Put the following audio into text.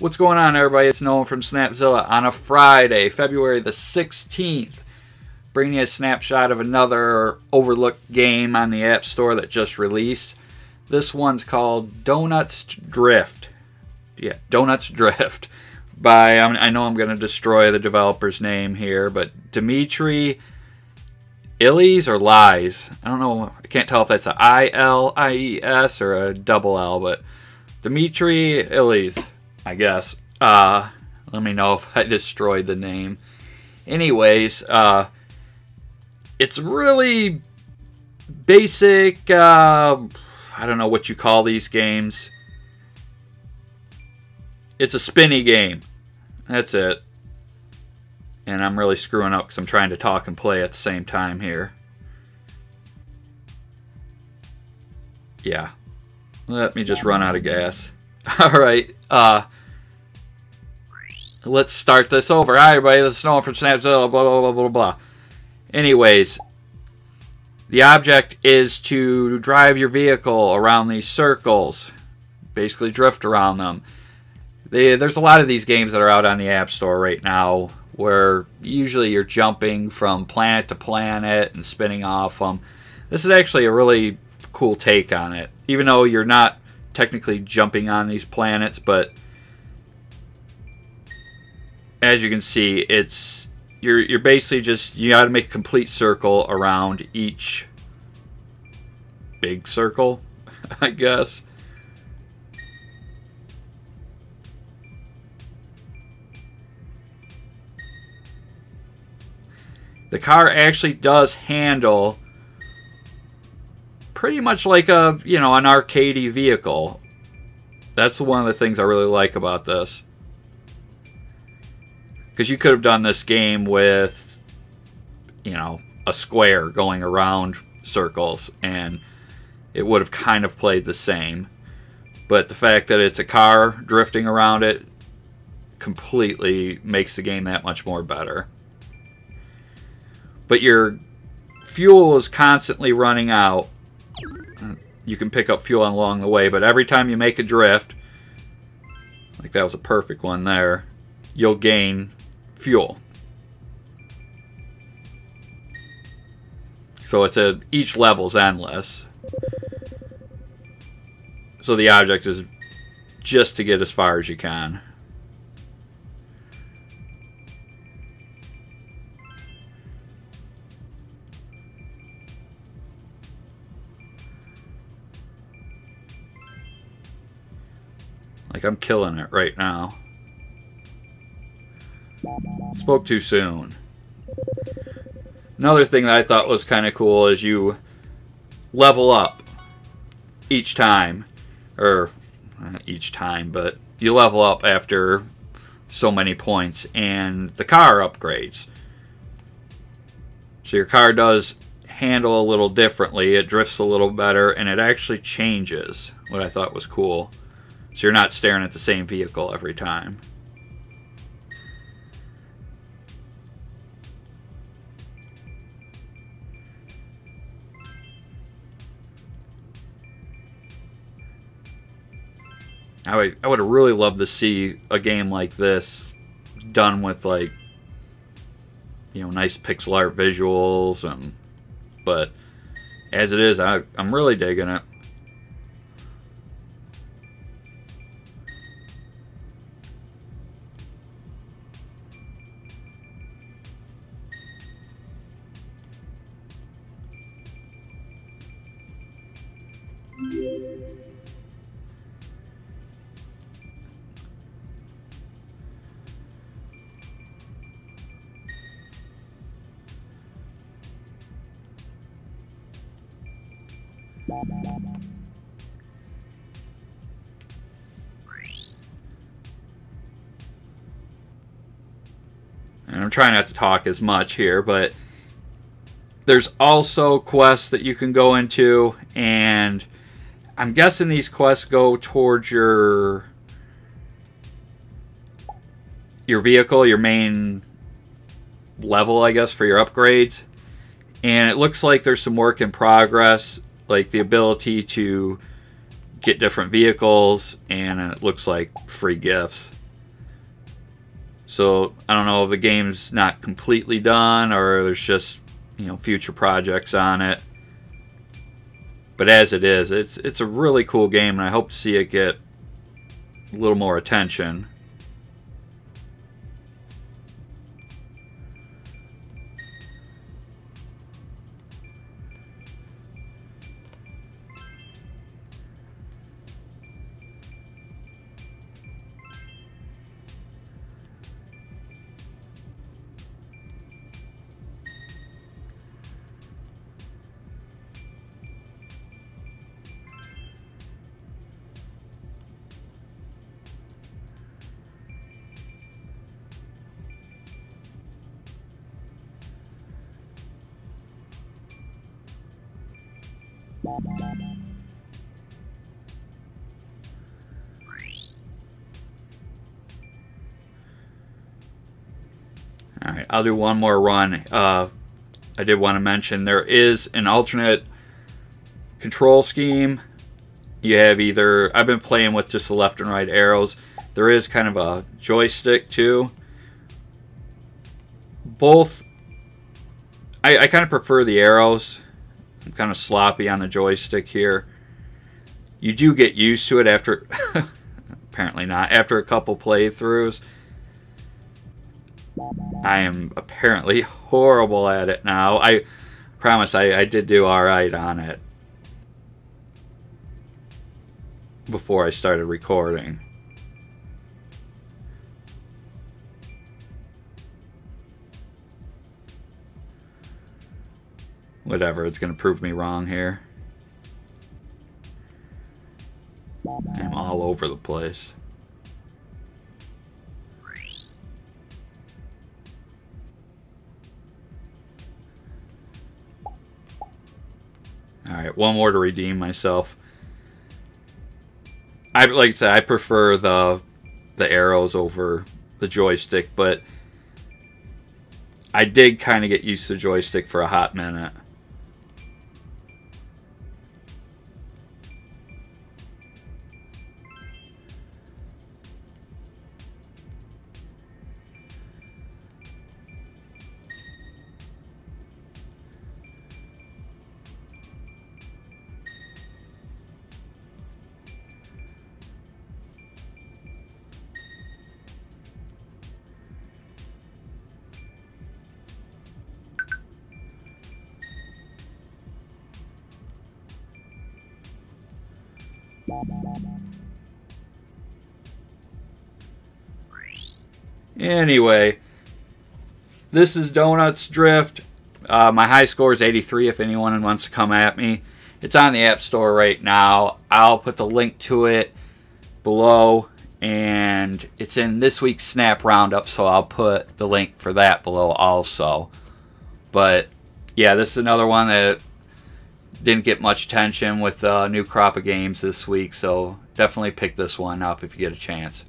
What's going on, everybody? It's Nolan from Snapzilla on a Friday, February the 16th. Bringing you a snapshot of another overlooked game on the App Store that just released. This one's called Donuts Drift. Yeah, Donuts Drift. By, I know I'm going to destroy the developer's name here, but Dmitri Ilies or Lies. I don't know. I can't tell if that's an I-L-I-E-S or a double L, but Dmitri Ilies, I guess. Let me know if I destroyed the name. Anyways, it's really basic, I don't know what you call these games. It's a spinny game. That's it. And I'm really screwing up because I'm trying to talk and play at the same time here. Yeah. Let me just run out of gas. Alright, let's start this over. Hi everybody, this is Nolan from Snapzilla, blah blah blah blah blah. Anyways, the object is to drive your vehicle around these circles, basically drift around them. There's a lot of these games that are out on the App Store right now where usually you're jumping from planet to planet and spinning off them. This is actually a really cool take on it, even though you're not technically jumping on these planets, but as you can see, it's You're basically just, you got to make a complete circle around each big circle, I guess. The car actually does handle pretty much like a, you know, an arcadey vehicle. That's one of the things I really like about this. Because you could have done this game with, you know, a square going around circles, and it would have kind of played the same. But the fact that it's a car drifting around it completely makes the game that much more better. But your fuel is constantly running out. You can pick up fuel along the way, but every time you make a drift, like that was a perfect one there, you'll gain fuel. So it's a, each level's endless. So the object is just to get as far as you can. Like I'm killing it right now. Spoke too soon. Another thing that I thought was kind of cool is you level up each time. Or, not each time, but you level up after so many points. And the car upgrades. So your car does handle a little differently. It drifts a little better. And it actually changes, what I thought was cool. So you're not staring at the same vehicle every time. I would have really loved to see a game like this done with, like, you know, nice pixel art visuals, and but as it is, I'm really digging it. And I'm trying not to talk as much here, but there's also quests that you can go into, and I'm guessing these quests go towards your vehicle, your main level, I guess, for your upgrades. And it looks like there's some work in progress, like the ability to get different vehicles, and it looks like free gifts. So I don't know if the game's not completely done or there's just, you know, future projects on it. But as it is, it's a really cool game, and I hope to see it get a little more attention. Alright, I'll do one more run. I did want to mention there is an alternate control scheme. You have either, I've been playing with just the left and right arrows. There is kind of a joystick too. Both, I kind of prefer the arrows. I'm kind of sloppy on the joystick here. You do get used to it after, apparently not, after a couple playthroughs. I am apparently horrible at it now. I promise I did do alright on it before I started recording. Whatever, it's going to prove me wrong here. I'm all over the place. Alright, one more to redeem myself. I like to say I prefer the arrows over the joystick, but I did kind of get used to the joystick for a hot minute. Anyway, this is Donuts Drift. My high score is 83 if anyone wants to come at me. It's on the App Store right now. I'll put the link to it below, and it's in this week's Snap Roundup, so I'll put the link for that below also. But yeah, this is another one that didn't get much attention with a new crop of games this week, so definitely pick this one up if you get a chance.